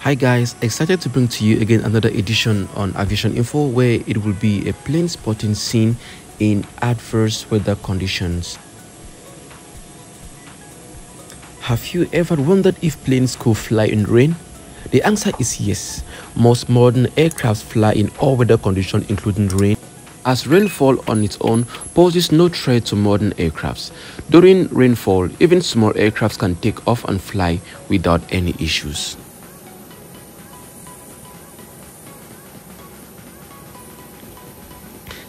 Hi guys, excited to bring to you again another edition on Aviation Info, where it will be a plane spotting scene in adverse weather conditions. Have you ever wondered if planes could fly in rain? The answer is yes. Most modern aircrafts fly in all weather conditions, including rain, as rainfall on its own poses no threat to modern aircrafts. During rainfall, even small aircrafts can take off and fly without any issues.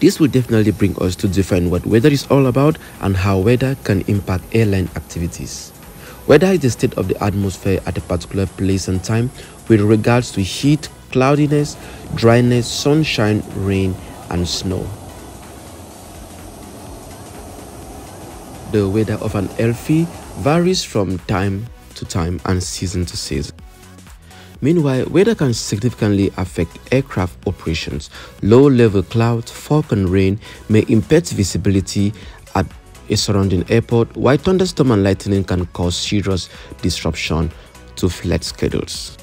This will definitely bring us to define what weather is all about and how weather can impact airline activities. Weather is the state of the atmosphere at a particular place and time with regards to heat, cloudiness, dryness, sunshine, rain, and snow. The weather of an airfield varies from time to time and season to season. Meanwhile, weather can significantly affect aircraft operations. Low-level clouds, fog and rain may impair visibility at a surrounding airport, while thunderstorm and lightning can cause serious disruption to flight schedules.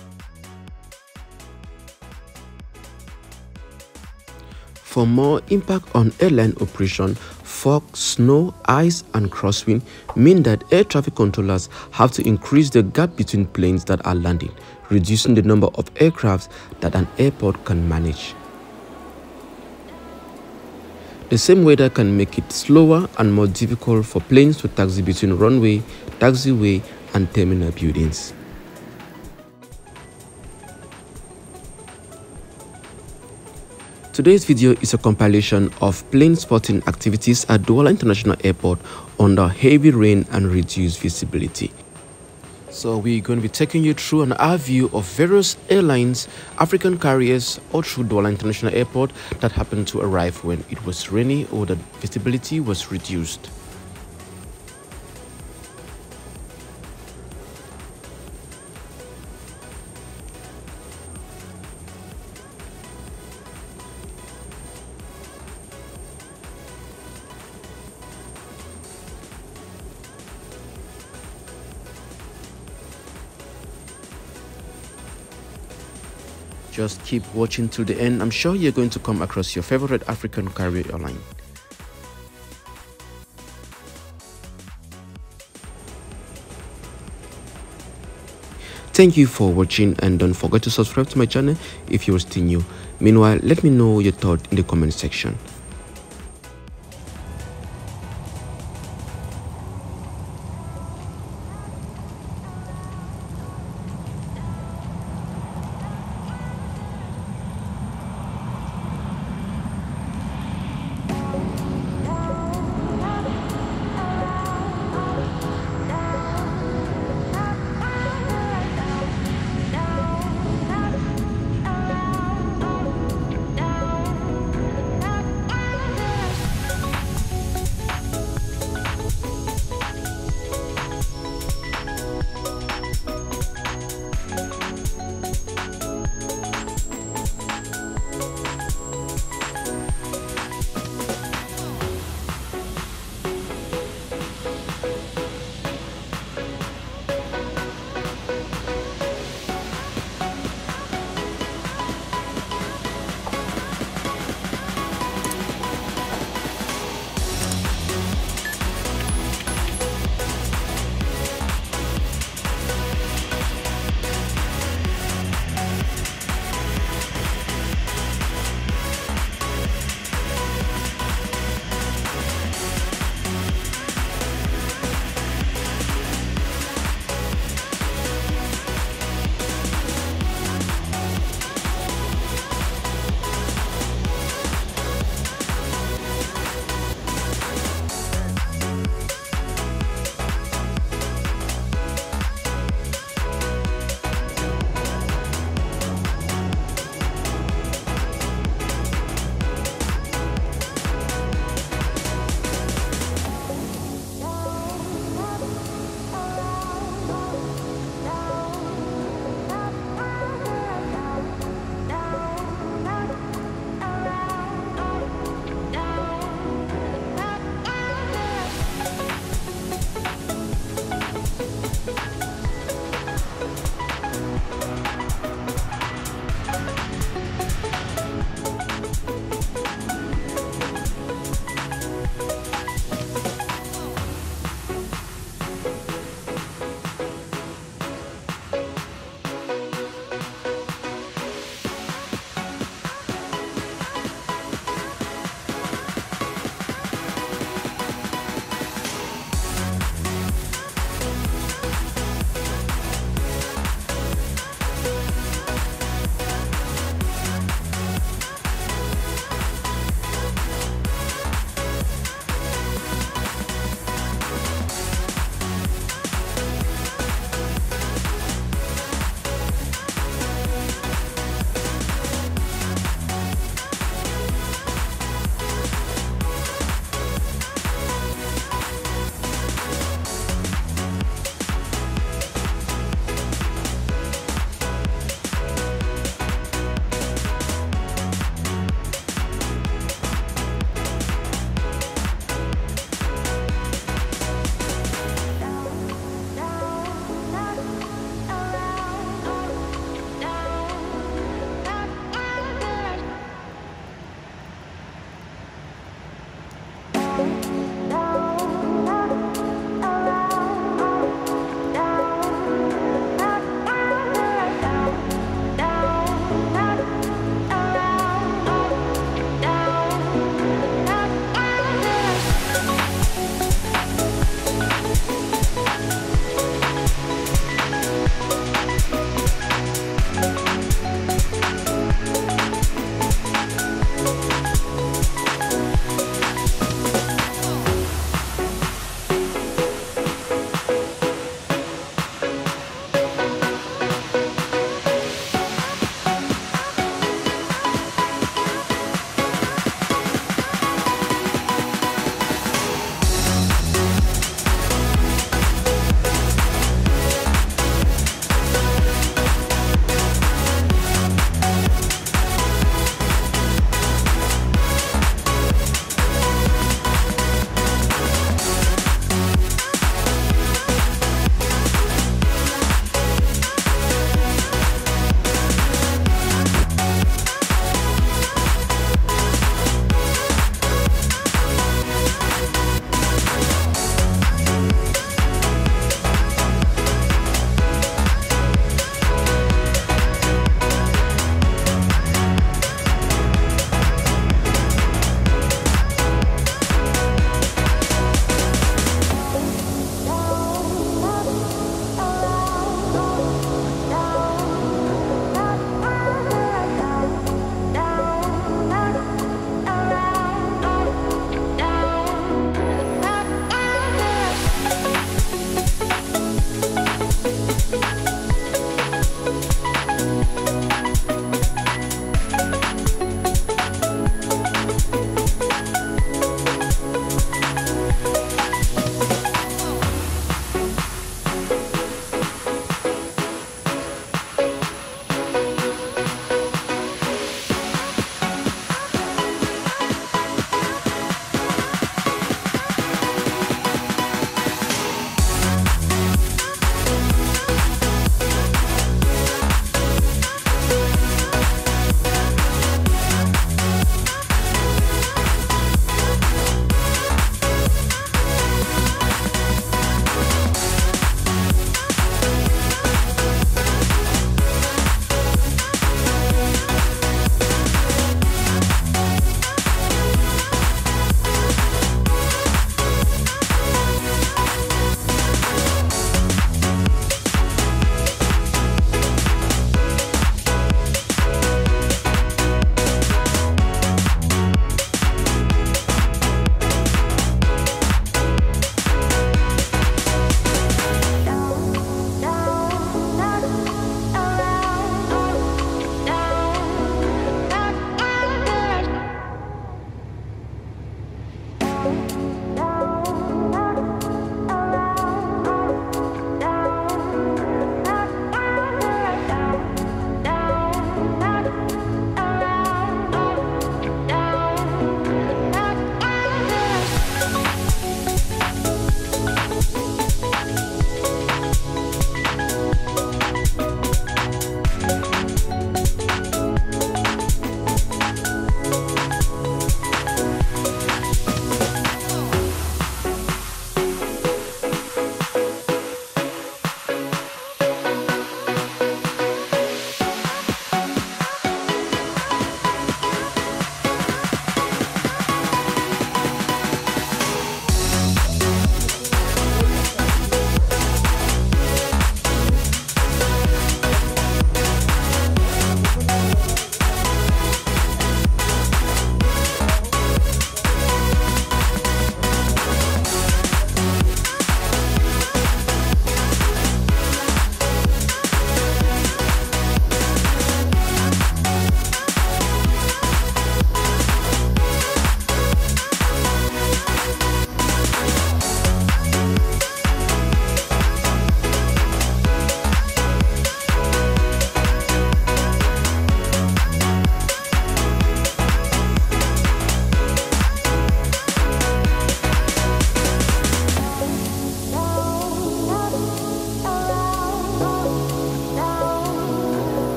For more impact on airline operation, fog, snow, ice, and crosswind mean that air traffic controllers have to increase the gap between planes that are landing, reducing the number of aircrafts that an airport can manage. The same weather can make it slower and more difficult for planes to taxi between runway, taxiway, and terminal buildings. Today's video is a compilation of plane spotting activities at Douala International Airport under heavy rain and reduced visibility. So we're going to be taking you through an overview of various airlines, African carriers, or through Douala International Airport that happened to arrive when it was rainy or the visibility was reduced. Just keep watching till the end. I'm sure you're going to come across your favorite African carrier airline. Thank you for watching, and don't forget to subscribe to my channel if you're still new. Meanwhile, let me know your thoughts in the comment section.